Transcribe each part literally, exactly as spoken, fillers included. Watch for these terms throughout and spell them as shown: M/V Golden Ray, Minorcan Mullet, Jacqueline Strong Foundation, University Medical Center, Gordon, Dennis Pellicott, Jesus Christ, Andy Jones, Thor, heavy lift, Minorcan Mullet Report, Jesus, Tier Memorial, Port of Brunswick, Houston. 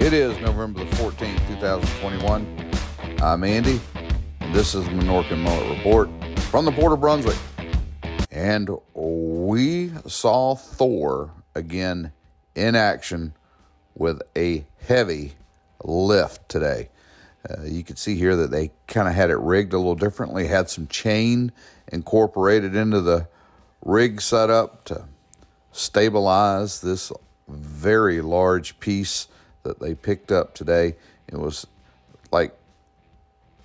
It is November the fourteenth, two thousand twenty-one. I'm Andy, and this is the Minorcan Mullet Report from the Port of Brunswick. And we saw Thor again in action with a heavy lift today. Uh, you can see here that they kind of had it rigged a little differently, had some chain incorporated into the rig setup to stabilize this very large piece that they picked up today. It was like,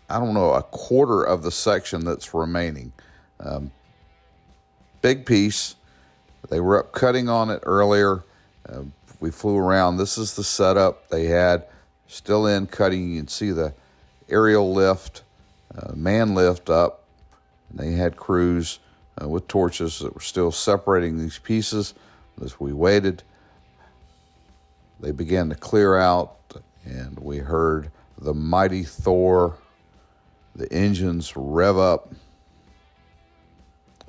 I don't know, a quarter of the section that's remaining. Um, big piece. They were up cutting on it earlier. Uh, we flew around. This is the setup they had. Still in cutting. You can see the aerial lift, uh, man lift up. And they had crews uh, with torches that were still separating these pieces. As we waited, they began to clear out, and we heard the mighty Thor, the engines rev up,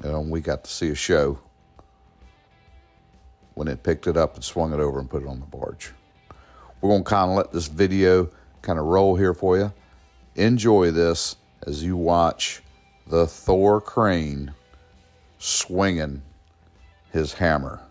and we got to see a show when it picked it up and swung it over and put it on the barge. We're going to kind of let this video kind of roll here for you. Enjoy this as you watch the Thor crane swinging his hammer.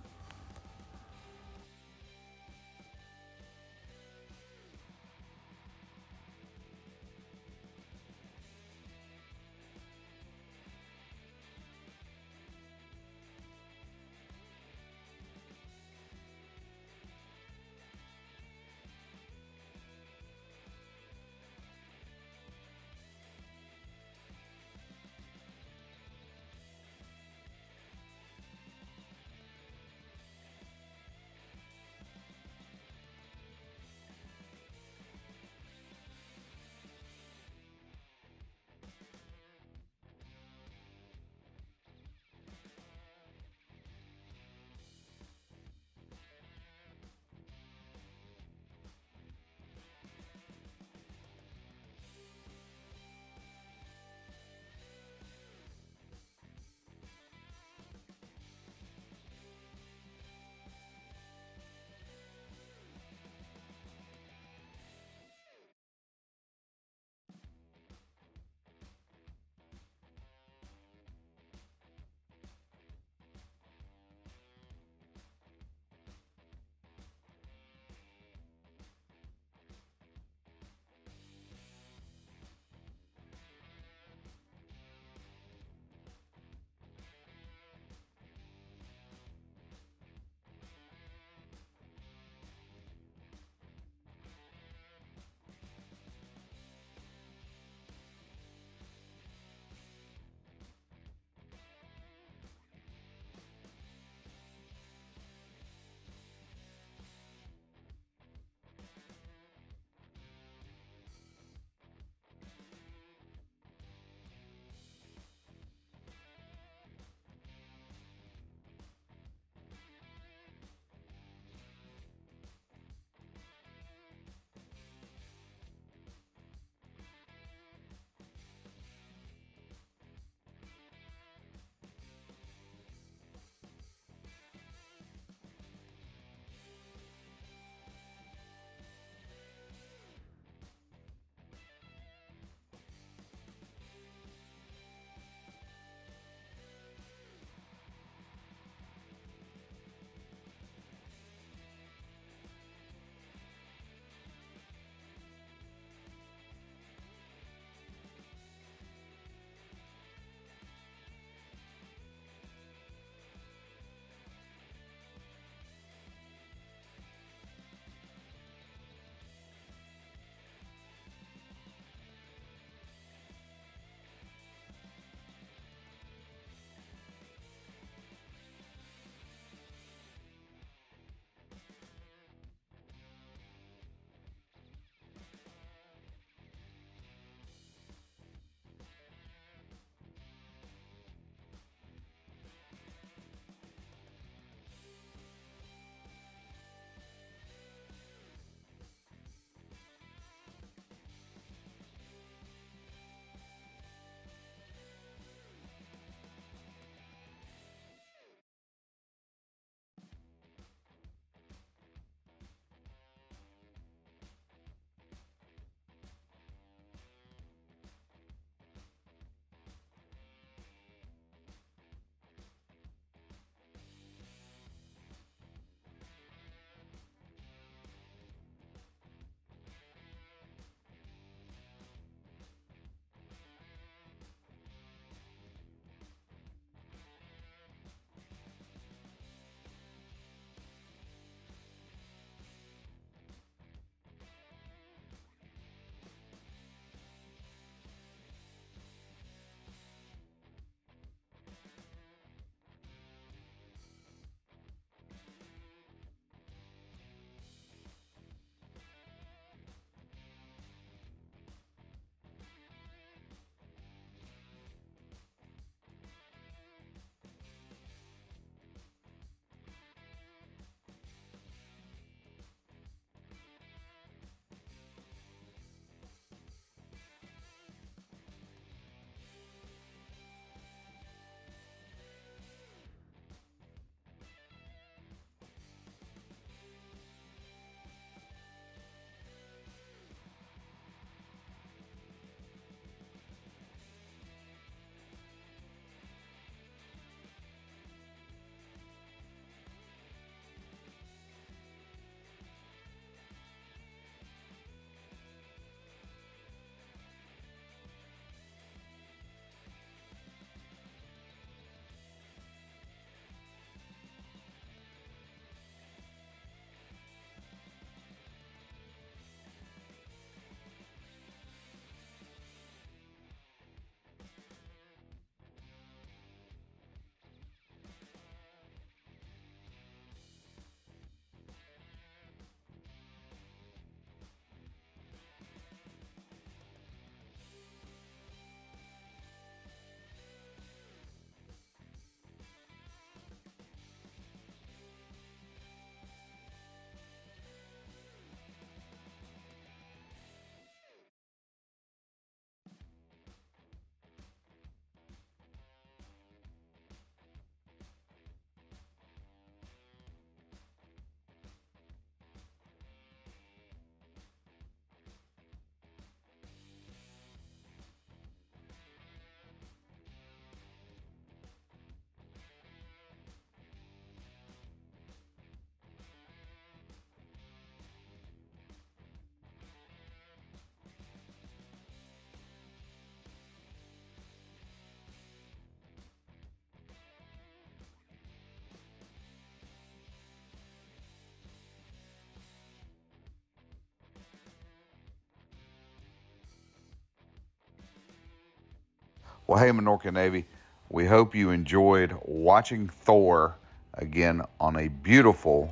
Well, hey, Minorcan Navy, we hope you enjoyed watching Thor again on a beautiful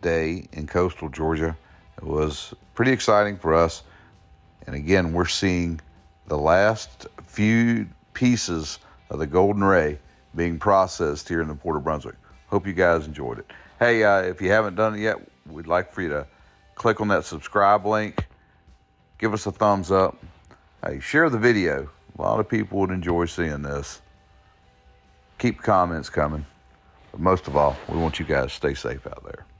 day in coastal Georgia. It was pretty exciting for us. And again, we're seeing the last few pieces of the Golden Ray being processed here in the Port of Brunswick. Hope you guys enjoyed it. Hey, uh, if you haven't done it yet, we'd like for you to click on that subscribe link. Give us a thumbs up. Hey, share the video. A lot of people would enjoy seeing this. Keep comments coming. But most of all, we want you guys to stay safe out there.